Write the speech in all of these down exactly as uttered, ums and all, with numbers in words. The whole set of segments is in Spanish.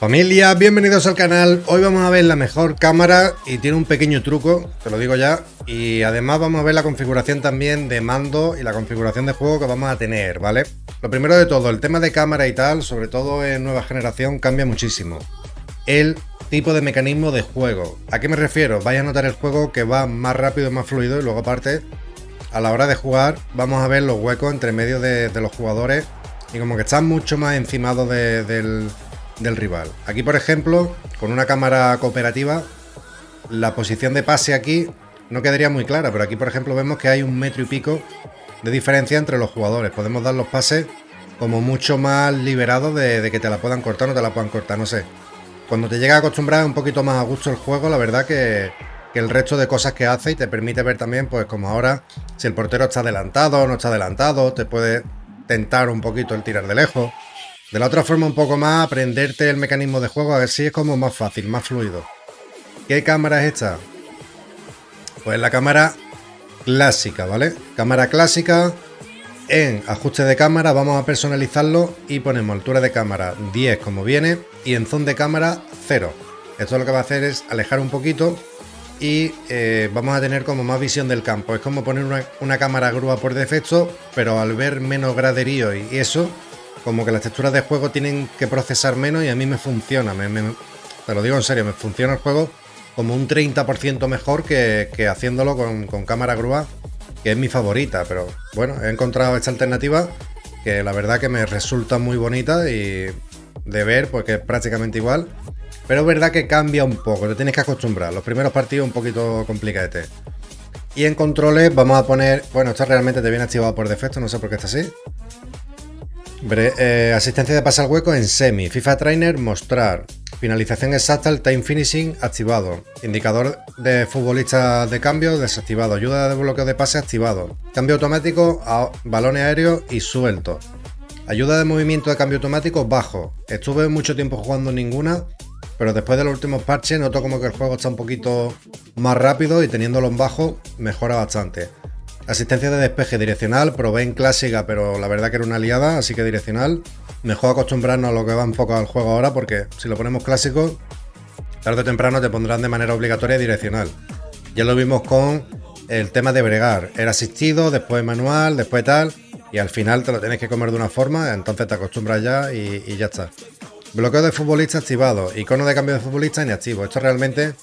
Familia, bienvenidos al canal. Hoy vamos a ver la mejor cámara y tiene un pequeño truco, te lo digo ya. Y además vamos a ver la configuración también de mando y la configuración de juego que vamos a tener, ¿vale? Lo primero de todo, el tema de cámara y tal, sobre todo en nueva generación, cambia muchísimo. El tipo de mecanismo de juego. ¿A qué me refiero? Vais a notar el juego que va más rápido, más fluido, y luego aparte, a la hora de jugar, vamos a ver los huecos entre medio de, de los jugadores y como que están mucho más encimados de, del... del rival. Aquí, por ejemplo, con una cámara cooperativa, la posición de pase aquí no quedaría muy clara, pero aquí, por ejemplo, vemos que hay un metro y pico de diferencia entre los jugadores. Podemos dar los pases como mucho más liberados de, de que te la puedan cortar o no te la puedan cortar, no sé. Cuando te llega a acostumbrar un poquito más a gusto el juego, la verdad que, que el resto de cosas que hace, y te permite ver también, pues como ahora, si el portero está adelantado o no está adelantado, te puede tentar un poquito el tirar de lejos. De la otra forma, un poco más, aprenderte el mecanismo de juego, a ver si es como más fácil, más fluido. ¿Qué cámara es esta? Pues la cámara clásica, ¿vale? Cámara clásica, en ajuste de cámara vamos a personalizarlo y ponemos altura de cámara diez como viene y en zoom de cámara cero. Esto lo que va a hacer es alejar un poquito y eh, vamos a tener como más visión del campo. Es como poner una, una cámara grúa por defecto, pero al ver menos graderío y, y eso, como que las texturas de juego tienen que procesar menos y a mí me funciona, me, me, te lo digo en serio, me funciona el juego como un treinta por ciento mejor que, que haciéndolo con, con cámara grúa, que es mi favorita, pero bueno, he encontrado esta alternativa que la verdad que me resulta muy bonita y de ver, pues que es prácticamente igual, pero es verdad que cambia un poco, te tienes que acostumbrar, los primeros partidos un poquito complicadete. Y en controles vamos a poner, bueno, esto realmente te viene activado por defecto, no sé por qué está así. Eh, asistencia de pasar hueco en semi, FIFA Trainer mostrar, finalización exacta, el time finishing activado, indicador de futbolista de cambio desactivado, ayuda de bloqueo de pase activado, cambio automático a balones aéreos y suelto, ayuda de movimiento de cambio automático bajo. Estuve mucho tiempo jugando ninguna, pero después de los últimos parches noto como que el juego está un poquito más rápido y teniéndolo en bajo mejora bastante. Asistencia de despeje direccional, probé en clásica, pero la verdad que era una liada, así que direccional. Mejor acostumbrarnos a lo que va enfocado al juego ahora, porque si lo ponemos clásico, tarde o temprano te pondrán de manera obligatoria direccional. Ya lo vimos con el tema de bregar. Era asistido, después manual, después tal, y al final te lo tienes que comer de una forma, entonces te acostumbras ya y, y ya está. Bloqueo de futbolista activado, icono de cambio de futbolista inactivo. Esto realmente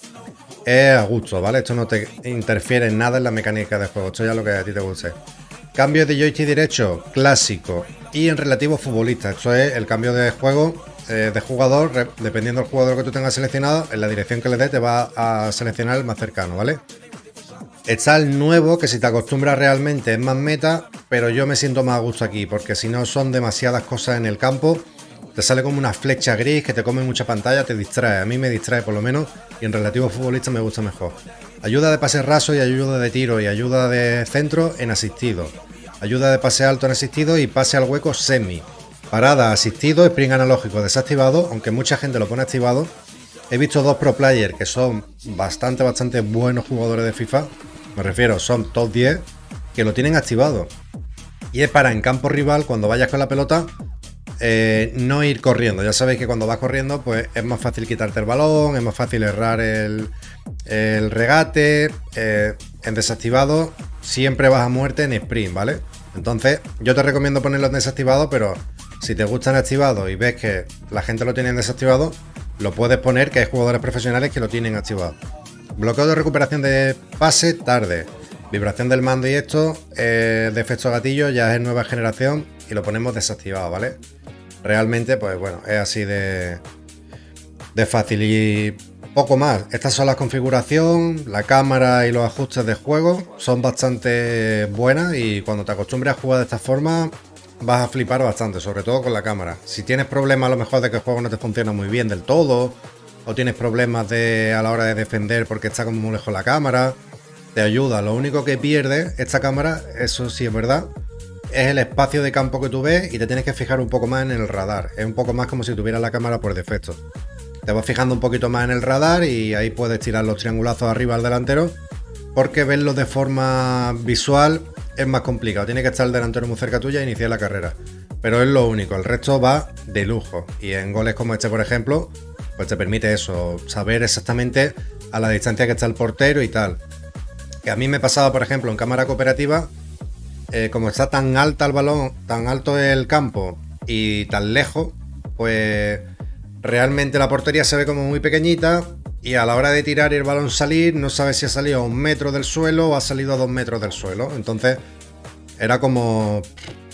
es a gusto, ¿vale? Esto no te interfiere en nada en la mecánica de juego, esto ya es lo que a ti te guste. Cambio de joystick derecho, clásico, y en relativo futbolista. Esto es el cambio de juego, eh, de jugador, dependiendo del jugador que tú tengas seleccionado, en la dirección que le dé te va a seleccionar el más cercano, ¿vale? Está el nuevo, que si te acostumbras realmente es más meta, pero yo me siento más a gusto aquí, porque si no son demasiadas cosas en el campo. Te sale como una flecha gris que te come mucha pantalla, te distrae. A mí me distrae por lo menos y en relativo futbolista me gusta mejor. Ayuda de pase raso y ayuda de tiro y ayuda de centro en asistido. Ayuda de pase alto en asistido y pase al hueco semi. Parada, asistido, sprint analógico desactivado, aunque mucha gente lo pone activado. He visto dos pro players que son bastante, bastante buenos jugadores de FIFA. Me refiero, son top diez que lo tienen activado. Y es para en campo rival, cuando vayas con la pelota, Eh, no ir corriendo. Ya sabéis que cuando vas corriendo, pues es más fácil quitarte el balón, es más fácil errar el, el regate. Eh, en desactivado siempre vas a muerte en sprint, ¿vale? Entonces yo te recomiendo ponerlo en desactivado, pero si te gustan activados y ves que la gente lo tiene en desactivado, lo puedes poner, que hay jugadores profesionales que lo tienen activado. Bloqueo de recuperación de pase tarde, vibración del mando y esto, eh, de efecto gatillo, ya es nueva generación y lo ponemos desactivado, ¿vale? Realmente, pues bueno, es así de, de fácil y poco más. Estas son las configuraciones, la cámara y los ajustes de juego son bastante buenas y cuando te acostumbres a jugar de esta forma vas a flipar bastante, sobre todo con la cámara. Si tienes problemas a lo mejor de que el juego no te funciona muy bien del todo o tienes problemas de, a la hora de defender porque está como muy lejos la cámara, te ayuda. Lo único que pierde esta cámara, eso sí es verdad, es el espacio de campo que tú ves y te tienes que fijar un poco más en el radar. Es un poco más como si tuvieras la cámara por defecto. Te vas fijando un poquito más en el radar y ahí puedes tirar los triangulazos arriba al delantero, porque verlo de forma visual es más complicado. Tiene que estar el delantero muy cerca tuya e iniciar la carrera. pero es lo único, el resto va de lujo. Y en goles como este, por ejemplo, pues te permite eso, saber exactamente a la distancia que está el portero y tal. Que a mí me pasaba, por ejemplo, en cámara cooperativa, eh, como está tan alta el balón, tan alto el campo y tan lejos, pues realmente la portería se ve como muy pequeñita, y a la hora de tirar y el balón salir, no sabes si ha salido a un metro del suelo o ha salido a dos metros del suelo. Entonces era como,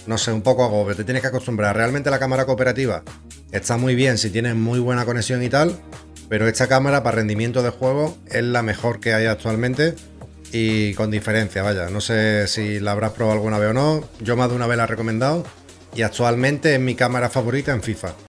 no sé, un poco agobio, te tienes que acostumbrar. Realmente la cámara cooperativa está muy bien si tienes muy buena conexión y tal, pero esta cámara para rendimiento de juego es la mejor que hay actualmente y con diferencia, vaya. No sé si la habrás probado alguna vez o no, yo más de una vez la he recomendado y actualmente es mi cámara favorita en FIFA.